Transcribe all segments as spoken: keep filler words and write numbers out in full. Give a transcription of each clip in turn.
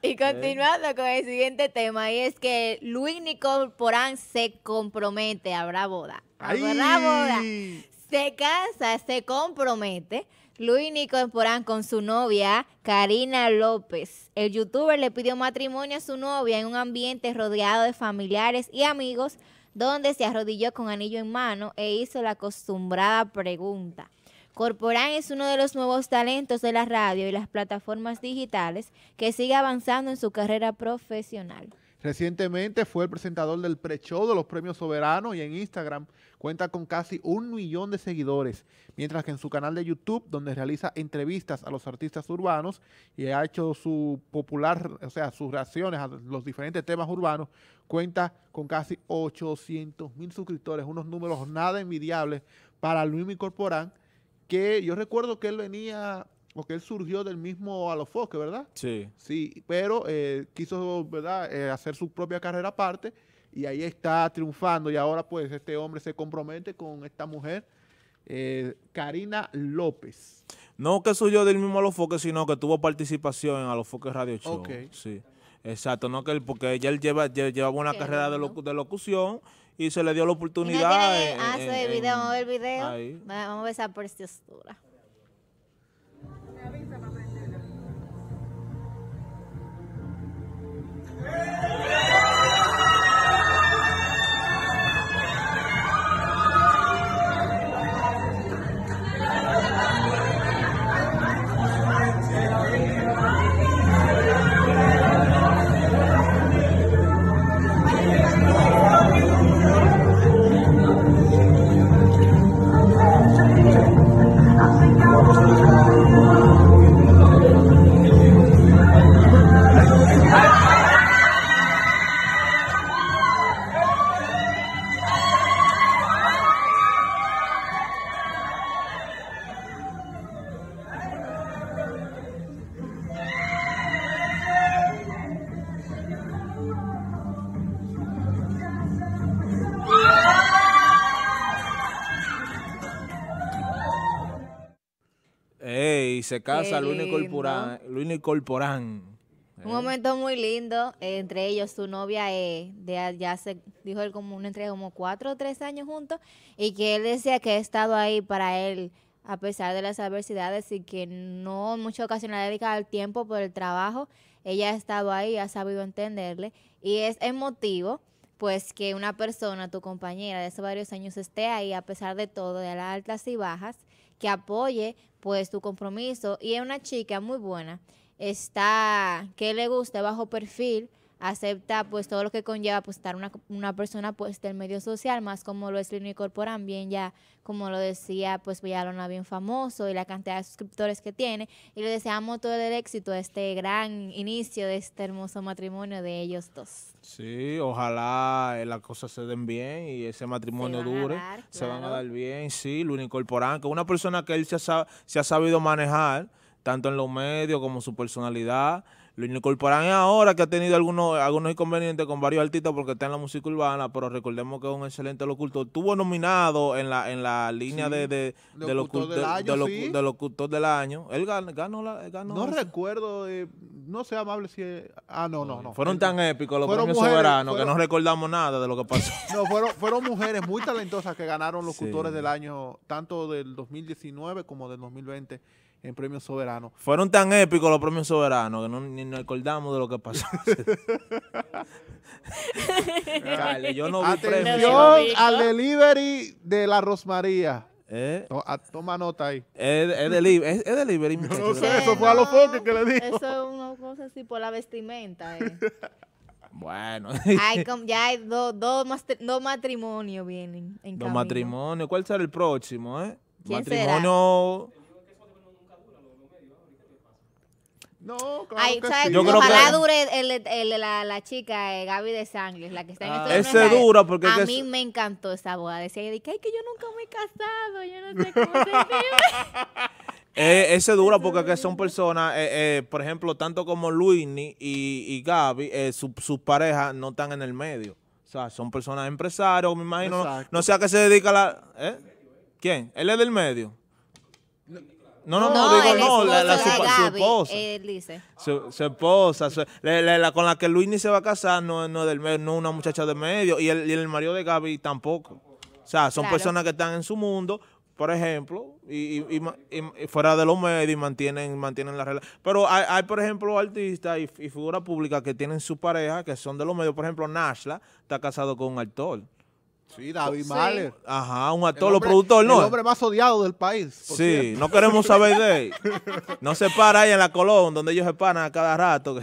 Y continuando con el siguiente tema, y es que Luinny Corporán se compromete, habrá boda, habrá boda, se casa, se compromete, Luinny Corporán con su novia Karina López. El youtuber le pidió matrimonio a su novia en un ambiente rodeado de familiares y amigos, donde se arrodilló con anillo en mano e hizo la acostumbrada pregunta. Corporán es uno de los nuevos talentos de la radio y las plataformas digitales que sigue avanzando en su carrera profesional. Recientemente fue el presentador del pre-show de los Premios Soberanos y en Instagram cuenta con casi un millón de seguidores, mientras que en su canal de YouTube, donde realiza entrevistas a los artistas urbanos y ha hecho su popular, o sea, sus reacciones a los diferentes temas urbanos, cuenta con casi ochocientos mil suscriptores, unos números nada envidiables para Luinny Corporán, que yo recuerdo que él venía, o que él surgió del mismo Alofoke, ¿verdad? Sí. Sí, pero eh, quiso, ¿verdad?, eh, hacer su propia carrera aparte, y ahí está triunfando, y ahora pues este hombre se compromete con esta mujer, eh, Karina López. No que surgió del mismo Alofoke, sino que tuvo participación en Alofoke Radio Show. Ok. Sí, exacto, no que él, porque ella él lleva, lleva, lleva una Qué carrera bueno. de, locu de locución, y se le dio la oportunidad. En, ah, en, en, video, en, vamos a ver el video. Ahí. Vamos a ver esa preciosura. Y se casa Luinny Corporán, Luinny Corporán. Un eh. momento muy lindo, eh, entre ellos su novia, eh, de, ya se dijo él como una entrega como cuatro o tres años juntos, y que él decía que ha estado ahí para él a pesar de las adversidades y que no en muchas ocasiones le dedica el tiempo por el trabajo, ella ha estado ahí, ha sabido entenderle, y es emotivo pues que una persona, tu compañera de hace varios años, esté ahí a pesar de todo, de las altas y bajas, que apoye pues tu compromiso, y es una chica muy buena, está, que le gusta, bajo perfil, acepta pues todo lo que conlleva pues estar una, una persona pues del medio social, más como lo es Luinny Corporán, bien ya, como lo decía pues Villalona, bien famoso, y la cantidad de suscriptores que tiene, y le deseamos todo el éxito a este gran inicio de este hermoso matrimonio de ellos dos. Sí, ojalá eh, las cosas se den bien y ese matrimonio dure, dar, se claro. van a dar bien, sí, Luinny Corporán, que es una persona que él se ha, se ha sabido manejar, tanto en los medios como su personalidad. Luinny Corporán ahora que ha tenido algunos, algunos inconvenientes con varios artistas porque está en la música urbana, pero recordemos que es un excelente locutor. Estuvo nominado en la, en la línea sí. de, de, de, locutor del año, de, de, sí. de locutor del año. Él ganó, ganó la... Ganó no esa. recuerdo, eh, no sé amable si... Es, ah, no, no, no. Fueron el, tan épicos los premios mujeres, soberanos fueron, que no recordamos nada de lo que pasó. No, fueron, fueron mujeres muy talentosas que ganaron locutores sí. del año, tanto del dos mil diecinueve como del dos mil veinte. En Premios Soberanos. Fueron tan épicos los Premios Soberanos que no, ni nos acordamos de lo que pasó. Dale, yo no vi Atención al delivery de la Rosmaría. ¿Eh? To, a, toma nota ahí. Es, es, deli es, es delivery. No, no sé, eso fue a los foques que le dijo. Eso es una cosa así por la vestimenta. Eh. Bueno. Ay, ya hay dos do do matrimonios vienen. Dos matrimonios. ¿Cuál será el próximo? Eh? Matrimonio... Será? No, claro Ay, que sí. Yo creo Ojalá que... dure el, el, el, la, la chica, eh, Gaby de Sangles, la que está ah, en esto. Ese dura porque... A mí es... me encantó esa boda. Decía ella, que, que yo nunca me he casado, yo no sé cómo sentirme. eh, ese dura porque que son personas, eh, eh, por ejemplo, tanto como Luinny y, y Gaby, eh, sus su parejas no están en el medio. O sea, son personas empresarios, me imagino. No, no sé a qué se dedica la... ¿eh? ¿Quién? ¿Él es del medio? No, no, no, no digo, no, la, la, su, Gaby, su esposa. Él dice. Su, su esposa, su, la, la, la, con la que Luinny se va a casar no, no del medio, no una muchacha del medio, y el, y el marido de Gaby tampoco. O sea, son claro. personas que están en su mundo, por ejemplo, y, y, y, y fuera de los medios y mantienen, mantienen la relación. Pero hay, hay, por ejemplo, artistas y, y figuras públicas que tienen su pareja, que son de los medios. Por ejemplo, Nashla está casado con un actor. Sí, David sí. Mahler. Ajá, un actor, los productores, ¿no? El hombre más odiado del país. Sí, cierto. No queremos saber de él. No se para ahí en la Colón, donde ellos se paran a cada rato.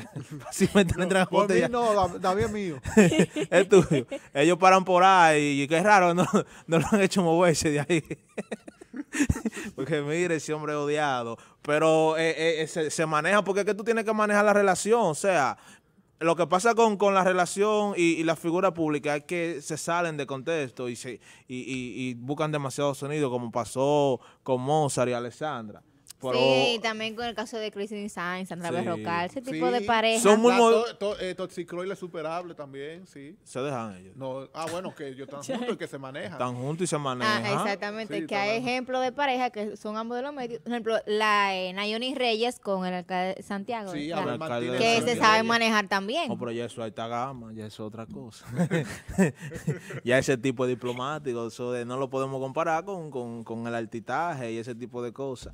Así me no, entran por mí no, David es mío. Es tuyo. Ellos paran por ahí y qué raro, no, no lo han hecho moverse de ahí. Porque mire, ese hombre odiado. Pero eh, eh, se, se maneja, porque es que tú tienes que manejar la relación, o sea... Lo que pasa con, con la relación y, y la figura pública es que se salen de contexto y, se, y, y, y buscan demasiado sonido, como pasó con Mozart y Alessandra. Pero, sí, también con el caso de Christine Sainz, Sandra sí, Berrocal, ese tipo sí, de parejas. Son muy... To, to, eh, toxicroiles superables también, sí. Se dejan ellos. No, ah, bueno, que ellos están juntos y que se manejan. Están juntos y se manejan. Ah, exactamente, sí, que hay ejemplos de parejas que son ambos de los medios. Por ejemplo, la eh, Nayoni Reyes con el alcalde de Santiago. Sí, claro, el alcalde de que se sabe manejar también. No, pero ya eso hay alta gama, ya eso es otra cosa. Ya ese tipo de diplomático, eso de, no lo podemos comparar con, con, con el altitaje y ese tipo de cosas.